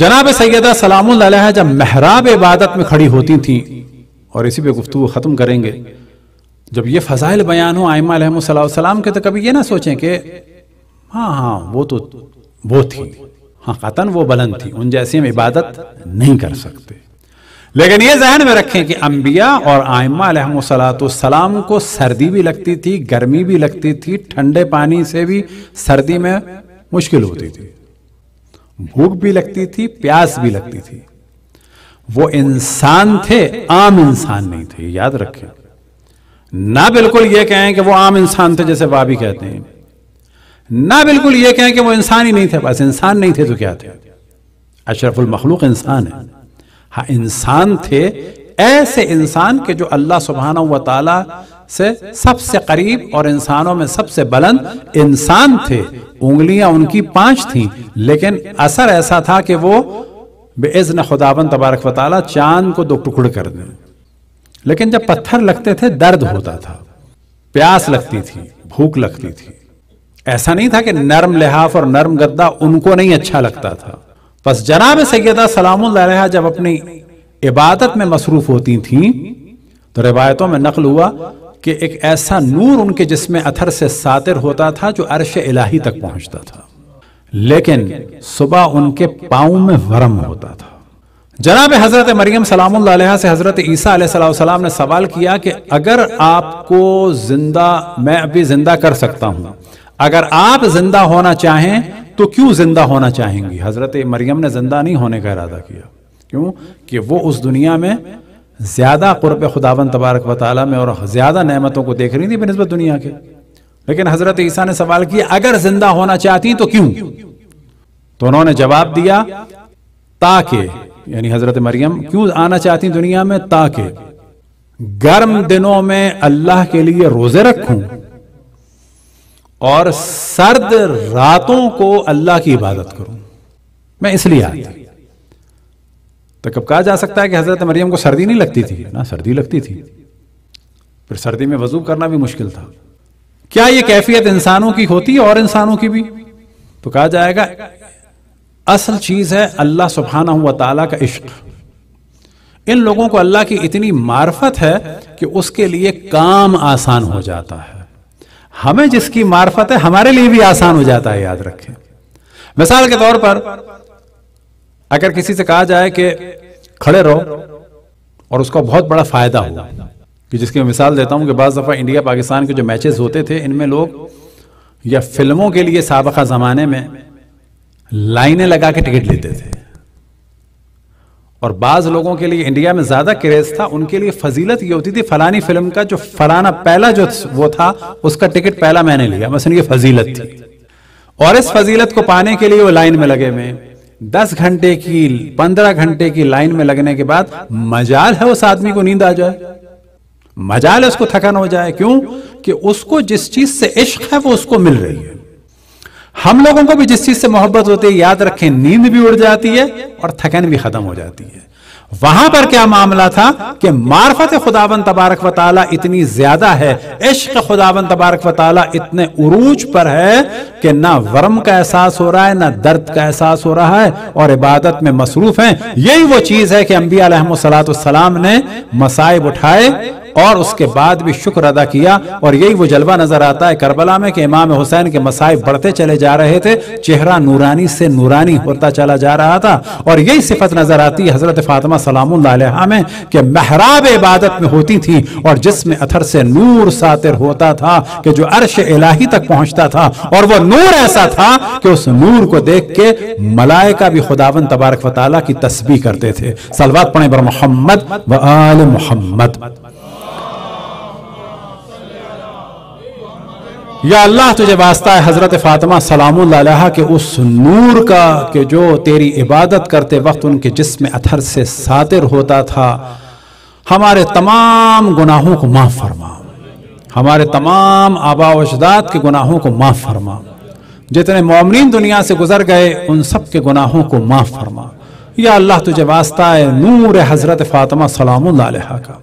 जनाब सैयदा सलामुल्लाह अलैहा जब मेहराब इबादत में खड़ी होती थी, और इसी पे गुफ्तगू ख़त्म करेंगे, जब ये फ़ज़ाइल बयान हो आइमा अलैहिमुस्सलाम के, तो कभी ये ना सोचें कि हाँ हाँ वो तो वो थी, हाँ क़तन वो बुलंद थी, उन जैसी हम इबादत नहीं कर सकते। लेकिन ये जहन में रखें कि अम्बिया और आइमा अलैहिमुस्सलाम को सर्दी भी लगती थी, गर्मी भी लगती थी, ठंडे पानी से भी सर्दी में मुश्किल होती थी, भूख भी लगती थी, प्यास भी लगती थी। वो इंसान थे, आम इंसान नहीं थे, याद रखें। ना बिल्कुल ये कहें कि वो आम इंसान थे जैसे वाबी कहते हैं, ना बिल्कुल ये कहें कि वो इंसान ही नहीं थे। बस इंसान नहीं थे तो क्या थे? अशरफुल मखलूक इंसान है। हाँ, इंसान थे, ऐसे इंसान के जो अल्लाह सुब्हानहू व तआला से सबसे करीब और इंसानों में सबसे बुलंद इंसान थे। उंगलियां उनकी 5 थीं, लेकिन असर ऐसा था कि वो बेइज़्न खुदाबंद तबारक व तआला चांद को 2 टुकड़े कर दें। लेकिन जब पत्थर लगते थे दर्द होता था, प्यास लगती थी, भूख लगती थी। ऐसा नहीं था कि नरम लिहाफ और नरम गद्दा उनको नहीं अच्छा लगता था। बस जनाब सैयदा सलामुल्लाह अलैहा जब अपनी इबादत में मसरूफ होती थीं तो रिवायतों में नकल हुआ कि एक ऐसा नूर उनके जिस्म अथर से सातिर होता था जो अर्श इलाही तक पहुंचता था, लेकिन सुबह उनके पाँव में वरम होता था। जनाब हजरत मरियम सलामुल्लाह अलैहा से हजरत ईसा अलैहिस्सलाम ने सवाल किया कि अगर आपको जिंदा मैं अभी जिंदा कर सकता हूँ, अगर आप जिंदा होना चाहें तो क्यों जिंदा होना चाहेंगी? हजरत मरियम ने जिंदा नहीं होने का इरादा किया, क्यों कि वो उस दुनिया में ज़्यादा क़ुर्ब खुदावंद तबारक व तआला में और ज़्यादा नेमतों को देख रही थी बनस्बत दुनिया के। लेकिन हज़रत ईसा ने सवाल किया अगर ज़िंदा होना चाहती तो क्यों? तो उन्होंने जवाब दिया ताकि, यानी हज़रत मरियम क्यों आना चाहती दुनिया में, ताकि गर्म दिनों में अल्लाह के लिए रोज़े रखूं और सर्द रातों को अल्लाह की इबादत करूं, मैं इसलिए आती। तो कब कहा जा सकता है कि हजरत मरियम को सर्दी नहीं लगती थी? ना, सर्दी लगती थी, फिर सर्दी में वजू करना भी मुश्किल था। क्या ये कैफियत इंसानों की होती है और इंसानों की भी? तो कहा जाएगा असल चीज है अल्लाह सुब्हानहू व तआला का इश्क। इन लोगों को अल्लाह की इतनी मार्फत है कि उसके लिए काम आसान हो जाता है। हमें जिसकी मार्फत है हमारे लिए भी आसान हो जाता है, याद रखें। मिसाल के तौर पर अगर किसी से कहा जाए कि खड़े रहो और उसका बहुत बड़ा फायदा हुआ, कि जिसकी मैं मिसाल देता हूं कि बाज़ दफ़ा इंडिया पाकिस्तान के जो मैचेस होते थे इनमें लोग या फिल्मों के लिए साबका ज़माने में लाइनें लगा के टिकट लेते थे, और बाज़ लोगों के लिए इंडिया में ज़्यादा क्रेज़ था, उनके लिए फजीलत ये होती थी फलानी फिल्म का जो फलाना पहला जो वो था उसका टिकट पहला मैंने लिया, मसलन ये फजीलत थी, और इस फजीलत को पाने के लिए वो लाइन में लगे हुए। 10 घंटे की 15 घंटे की लाइन में लगने के बाद मजाल है उस आदमी को नींद आ जाए, मजाल है उसको थकान हो जाए, क्यों कि उसको जिस चीज से इश्क है वो उसको मिल रही है। हम लोगों को भी जिस चीज से मोहब्बत होती है, याद रखें, नींद भी उड़ जाती है और थकान भी खत्म हो जाती है। वहां पर क्या मामला था कि मार्फत खुदावंद तबारक व तआला इतनी ज्यादा है, इश्क खुदावंद तबारक व तआला इतने उरूज पर है कि ना वरम का एहसास हो रहा है, ना दर्द का एहसास हो रहा है, और इबादत में मसरूफ हैं। यही वो चीज है कि अंबिया अलैहिमुस्सलाम ने मसाइब उठाए और उसके बाद भी शुक्र अदा किया, और यही वो जलवा नजर आता है करबला में कि इमाम हुसैन के मसाइब बढ़ते चले जा रहे थे, चेहरा नूरानी से नूरानी होता चला जा रहा था। और यही सिफत नजर आती है हजरत फातिमा सलामुल्लाह अलैहा में कि मेहराब इबादत में होती थी और जिसमें अथर से नूर सातिर होता था कि जो अर्श इलाही तक पहुंचता था, और वह नूर ऐसा था कि उस नूर को देख के मलाइका भी खुदावंद तबारक व तआला की तस्बीह करते थे। सलवात पढ़ें बर मोहम्मद व आल मोहम्मद। या अल्लाह तुझे वास्ता है हज़रत फ़ातिमा सलामुल्लाह अलैहा के उस नूर का कि जो तेरी इबादत करते वक्त उनके जिस्म अथर से सातिर होता था। हमारे तमाम गुनाहों को माफ़ फरमा, हमारे तमाम आबा व अजदाद के गुनाहों को माफ़ फरमा, जितने मोमिन दुनिया से गुजर गए उन सब के गुनाहों को माफ़ फरमा। या अल्लाह तुझे वास्ता है नूर हज़रत फ़ातिमा सलामुल्लाह अलैहा का।